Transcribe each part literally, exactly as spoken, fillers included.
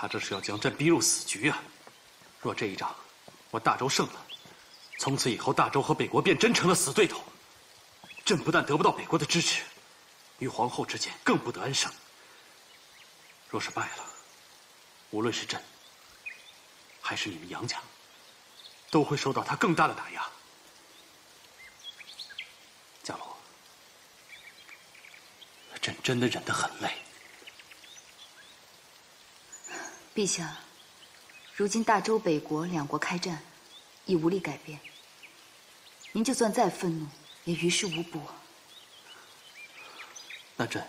他这是要将朕逼入死局啊！若这一仗我大周胜了，从此以后大周和北国便真成了死对头。朕不但得不到北国的支持，与皇后之间更不得安生。若是败了，无论是朕还是你们杨家，都会受到他更大的打压。伽罗，朕真的忍得很累。 陛下，如今大周、北国两国开战，已无力改变。您就算再愤怒，也于事无补。那朕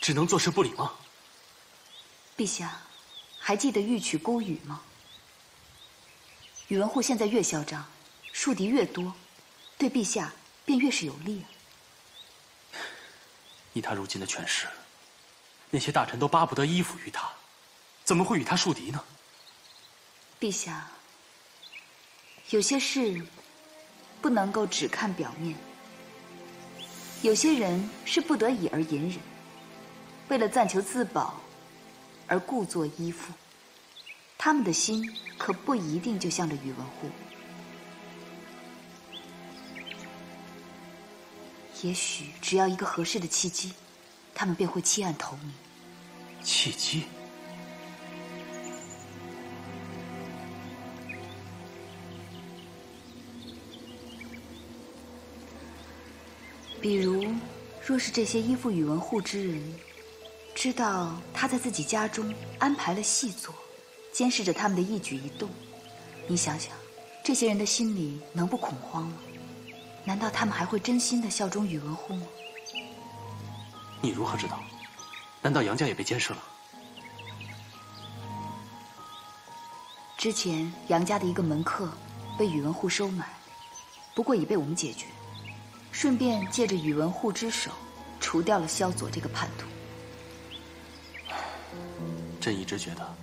只能坐视不理吗？陛下，还记得《玉曲勾语》吗？宇文护现在越嚣张，树敌越多，对陛下便越是有利啊。以他如今的权势，那些大臣都巴不得依附于他。 怎么会与他树敌呢？陛下，有些事不能够只看表面，有些人是不得已而隐忍，为了暂求自保而故作依附，他们的心可不一定就向着宇文护。也许只要一个合适的契机，他们便会弃暗投明。契机？ 比如，若是这些依附宇文护之人，知道他在自己家中安排了细作，监视着他们的一举一动，你想想，这些人的心里能不恐慌吗？难道他们还会真心的效忠宇文护吗？你如何知道？难道杨家也被监视了？之前杨家的一个门客被宇文护收买，不过已被我们解决。 顺便借着宇文护之手，除掉了萧佐这个叛徒。朕一直觉得，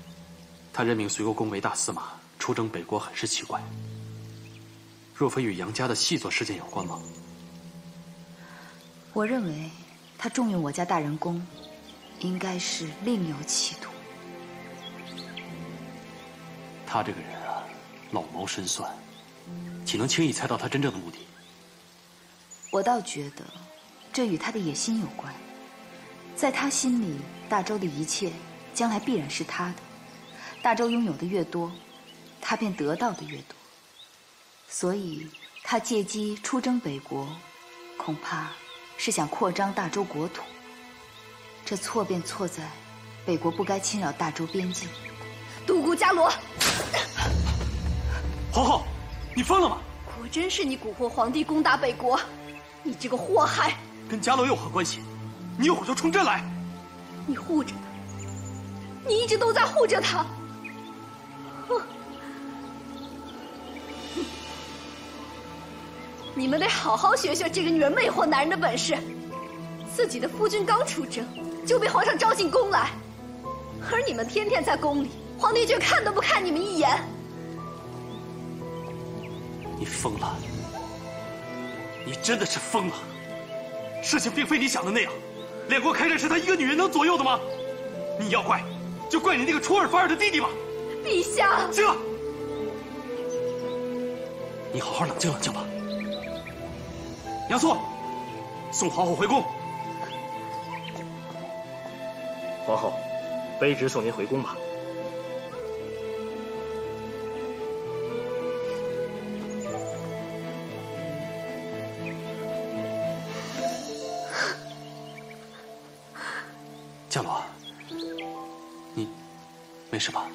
他任命随国公为大司马，出征北国很是奇怪。若非与杨家的细作事件有关吗？我认为，他重用我家大人公，应该是另有企图。他这个人啊，老谋深算，岂能轻易猜到他真正的目的？ 我倒觉得，这与他的野心有关。在他心里，大周的一切将来必然是他的。大周拥有的越多，他便得到的越多。所以，他借机出征北国，恐怕是想扩张大周国土。这错便错在，北国不该侵扰大周边境。独孤伽罗，皇后，你疯了吗？果真是你蛊惑皇帝攻打北国。 你这个祸害，跟伽罗有何关系？你一会儿就冲朕来！你护着他，你一直都在护着他。哼！你们得好好学学这个女人魅惑男人的本事。自己的夫君刚出征，就被皇上召进宫来，而你们天天在宫里，皇帝却看都不看你们一眼。你疯了！ 你真的是疯了！事情并非你想的那样，两国开战是她一个女人能左右的吗？你要怪，就怪你那个出尔反尔的弟弟吧！陛下，静！你好好冷静冷静吧。杨素，送皇后回宫。皇后，卑职送您回宫吧。 伽罗，你没事吧？